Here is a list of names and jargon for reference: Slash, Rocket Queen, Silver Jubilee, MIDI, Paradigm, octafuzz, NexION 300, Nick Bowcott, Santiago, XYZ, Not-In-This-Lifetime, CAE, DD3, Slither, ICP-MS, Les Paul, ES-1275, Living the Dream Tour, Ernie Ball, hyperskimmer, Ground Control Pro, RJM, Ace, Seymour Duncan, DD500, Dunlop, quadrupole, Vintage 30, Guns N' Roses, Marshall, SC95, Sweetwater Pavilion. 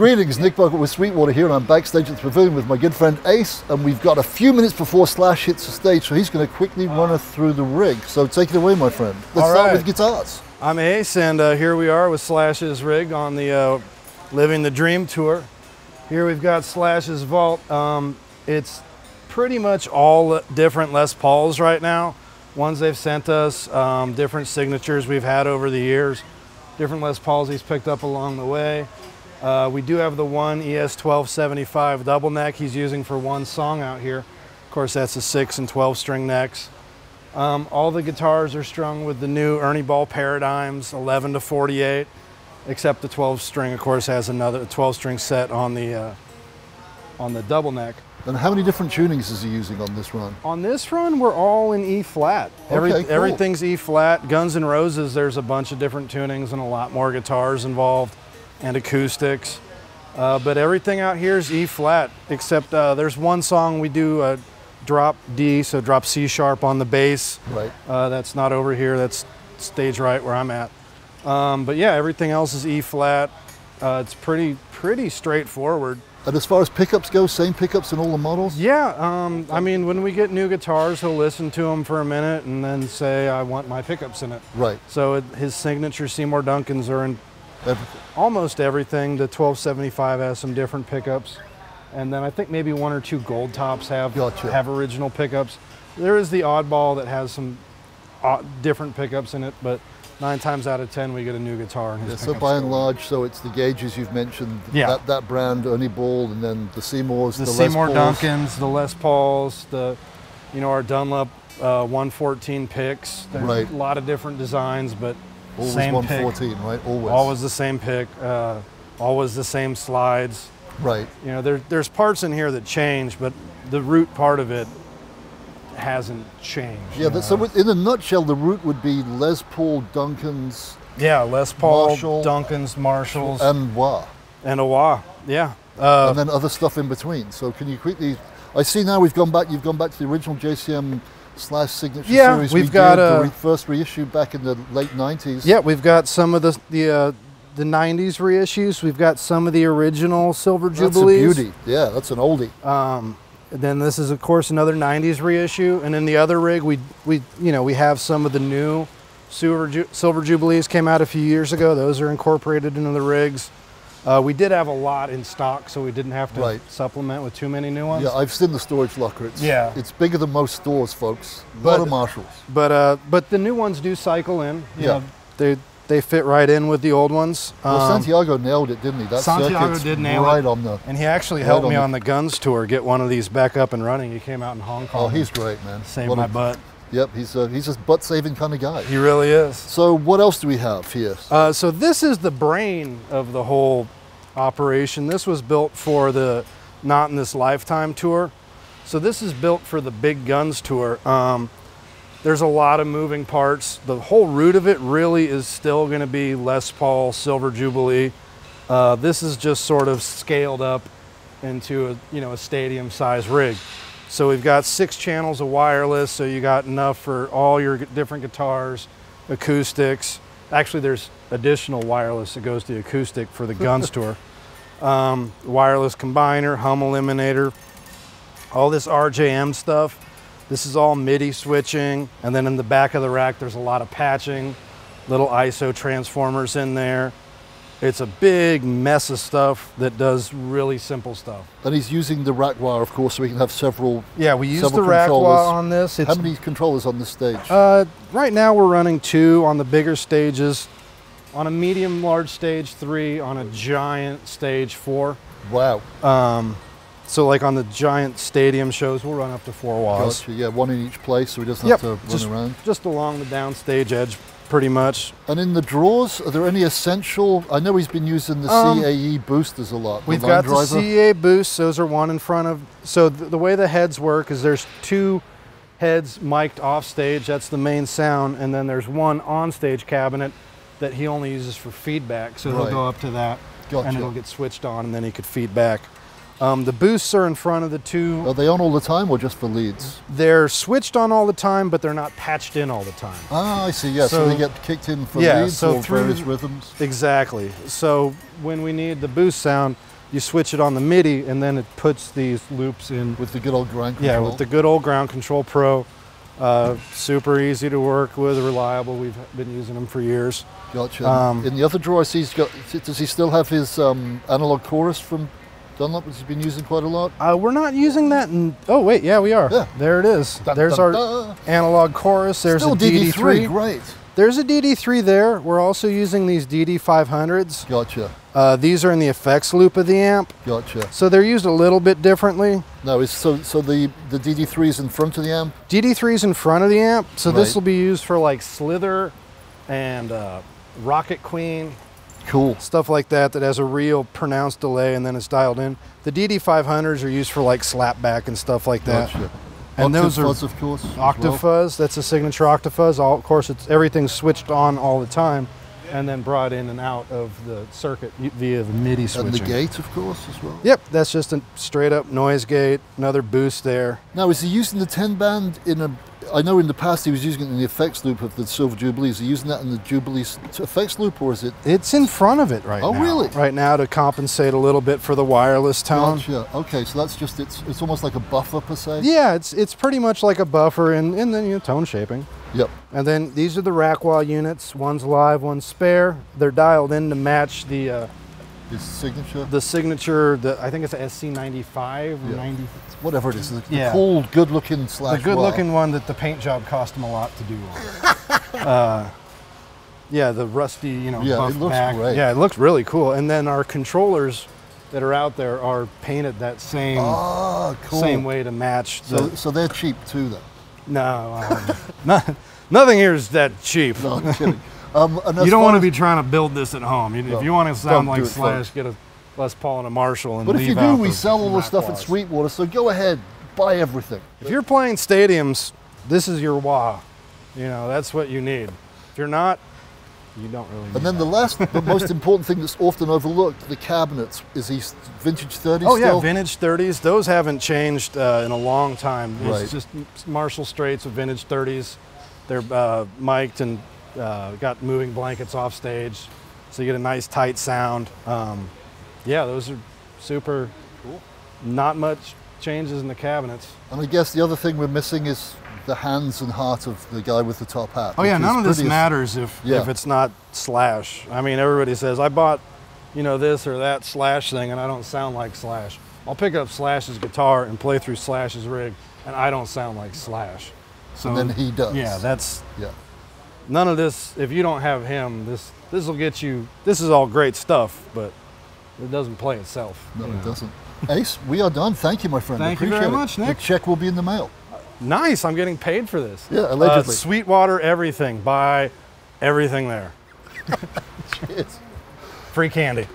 Greetings, Nick Bowcott with Sweetwater here, and I'm backstage at the Pavilion with my good friend Ace, and we've got a few minutes before Slash hits the stage, so he's going to quickly run us through the rig. So take it away, my friend. Let's start with guitars. I'm Ace, and here we are with Slash's rig on the Living the Dream Tour. Here we've got Slash's Vault. It's pretty much all different Les Pauls right now, ones they've sent us, different signatures we've had over the years, different Les Pauls he's picked up along the way. We do have the one ES-1275 double neck he's using for one song out here. Of course, that's the 6 and 12 string necks. All the guitars are strung with the new Ernie Ball Paradigms, 11 to 48, except the 12 string, of course, has another 12 string set on the double neck. And how many different tunings is he using on this run? On this run, we're all in E-flat. Everything's E-flat. Guns N' Roses, there's a bunch of different tunings and a lot more guitars involved, and acoustics, but everything out here is E-flat, except there's one song we do drop D, so drop C-sharp on the bass. Right. That's not over here, that's stage right where I'm at. But yeah, everything else is E-flat. It's pretty straightforward. And as far as pickups go, same pickups in all the models? Yeah, I mean, when we get new guitars, he'll listen to them for a minute and then say, I want my pickups in it. Right. So his signature Seymour Duncans are in almost everything. The 1275 has some different pickups, and then I think maybe one or two gold tops have original pickups. There is the oddball that has some different pickups in it, but 9 times out of 10 we get a new guitar. And so by and large, so it's the gauges you've mentioned, yeah, that brand Ernie Ball, and then the Seymours, the Seymour Duncans, the Les Pauls, the our Dunlop 114 picks. There's a lot of different designs, but always same 114, pick, right? Always the same pick, always the same slides. Right. There's parts in here that change, but the root part of it hasn't changed. Yeah, so in a nutshell, the root would be Les Paul, Duncans. Yeah, Les Paul, Marshall, Duncans, Marshalls. And wah. And a wah, yeah. And then other stuff in between. So can you quickly, I see now you've gone back to the original JCM Slash signature series. We've got the first reissue back in the late 90s. Yeah, we've got some of the 90s reissues. We've got some of the original Silver Jubilees. That's a beauty. Yeah, that's an oldie. Then this is, of course, another 90s reissue. And in the other rig, we have some of the new Silver Jubilees came out a few years ago. Those are incorporated into the rigs. We did have a lot in stock, so we didn't have to supplement with too many new ones. Yeah, I've seen the storage locker. It's bigger than most stores, folks. Not a Marshalls. But the new ones do cycle in. You know, they fit right in with the old ones. Well, Santiago nailed it, didn't he? Santiago did nail it. And he actually helped me on the Guns tour get one of these back up and running. He came out in Hong Kong. Oh, he's great, man. Saved my butt. Yep, he's just butt-saving kind of guy. He really is. So what else do we have here? So this is the brain of the whole operation. This was built for the Not-In-This-Lifetime tour. So this is built for the Big Guns tour. There's a lot of moving parts. The whole root of it really is still going to be Les Paul, Silver Jubilee. This is just sort of scaled up into a stadium-sized rig. So we've got 6 channels of wireless, so you got enough for all your different guitars, acoustics. Actually, there's additional wireless that goes to the acoustic for the Guns tour. Wireless combiner, hum eliminator, all this RJM stuff. This is all MIDI switching. And then in the back of the rack, there's a lot of patching, little ISO transformers in there. It's a big mess of stuff that does really simple stuff. And he's using the rack wire, of course, so we can have several. Yeah, we use the rack wire on this. How many controllers on this stage? Right now we're running 2 on the bigger stages. On a medium large stage, 3. On a giant stage, 4. Wow. So like on the giant stadium shows, we'll run up to 4 wahs. Gotcha. Yeah, 1 in each place, so he doesn't have to run around. Just along the downstage edge, pretty much. And in the drawers, are there any essential? I know he's been using the CAE boosters a lot. We've got the CAE boosts. Those are one in front of. So the way the heads work is there's 2 heads mic'd off stage. That's the main sound. And then there's 1 on stage cabinet that he only uses for feedback. So they'll go up to that and it'll get switched on, and then he could feed back. The boosts are in front of the two. Are they on all the time or just for leads? They're switched on all the time, but they're not patched in all the time. Ah, I see, yeah, so they get kicked in for leads or various rhythms. Exactly, so when we need the boost sound, you switch it on the MIDI and then it puts these loops in. With the good old ground control. Yeah, with the good old Ground Control Pro. Super easy to work with, reliable. We've been using them for years. Gotcha. In the other drawer I see, he's got, does he still have his analog chorus from Dunlop, which he's been using quite a lot? We're not using that. Oh wait, yeah, we are. Yeah. There it is. Dun, there's dun, our dun. Analog chorus. There's still a DD3. Great. There's a DD3 there. We're also using these DD500s. Gotcha. These are in the effects loop of the amp. Gotcha. So they're used a little bit differently. No, it's so the DD3 is in front of the amp? DD3 is in front of the amp. So this will be used for like Slither and Rocket Queen. Cool. Stuff like that that has a real pronounced delay and then it's dialed in. The DD500s are used for like slapback and stuff like that. Gotcha. And those are of course, octafuzz. Well. That's a signature octafuzz. Of course, everything's switched on all the time, and then brought in and out of the circuit via the MIDI switching. And the gate, of course, as well. Yep, that's just a straight up noise gate. Another boost there. Now, is he using the 10-band in a? I know in the past he was using it in the effects loop of the Silver Jubilee. Is he using that in the Jubilee effects loop, or is it? It's in front of it right now. Oh, really? Right now to compensate a little bit for the wireless tone. Gotcha. Okay, so that's just it's almost like a buffer per se. Yeah, it's pretty much like a buffer and then tone shaping. Yep. And then these are the rack wall units. One's live, one's spare. They're dialed in to match the. His signature. The signature. I think it's a SC95 or 90. Whatever it is, the cool, good-looking Slash. The good-looking one that the paint job cost him a lot to do on. Yeah, the rusty, buff it looks back. Great. Yeah, it looks really cool. And then our controllers that are out there are painted that same same way to match. So they're cheap too, though. No, nothing here is that cheap. No, I'm kidding. You don't want to be trying to build this at home. If you want to sound like Slash, get a Les Paul and a Marshall and leave out. But if you do, we sell all the stuff at Sweetwater, so go ahead, buy everything. If you're playing stadiums, this is your wah. That's what you need. If you're not, you don't really need. And then the last, but most important thing that's often overlooked, the cabinets. Is these Vintage 30s still? Oh yeah, Vintage 30s. Those haven't changed in a long time. It's just Marshall straights with Vintage 30s. They're mic'd and got moving blankets off stage, so you get a nice tight sound. Yeah, those are super cool. Not much changes in the cabinets. And I guess the other thing we're missing is the hands and heart of the guy with the top hat. Oh yeah, none of this matters if it's not Slash. I mean, everybody says, I bought this or that Slash thing and I don't sound like Slash. I'll pick up Slash's guitar and play through Slash's rig and I don't sound like Slash. So and then he does. Yeah, that's... yeah. None of this, if you don't have him, this will get you, this is all great stuff, but it doesn't play itself. No, it doesn't. Ace, we are done. Thank you, my friend. Thank you very much, Nick. The check will be in the mail. Nice, I'm getting paid for this. Yeah, allegedly. Sweetwater everything, buy everything there. Cheers. Free candy.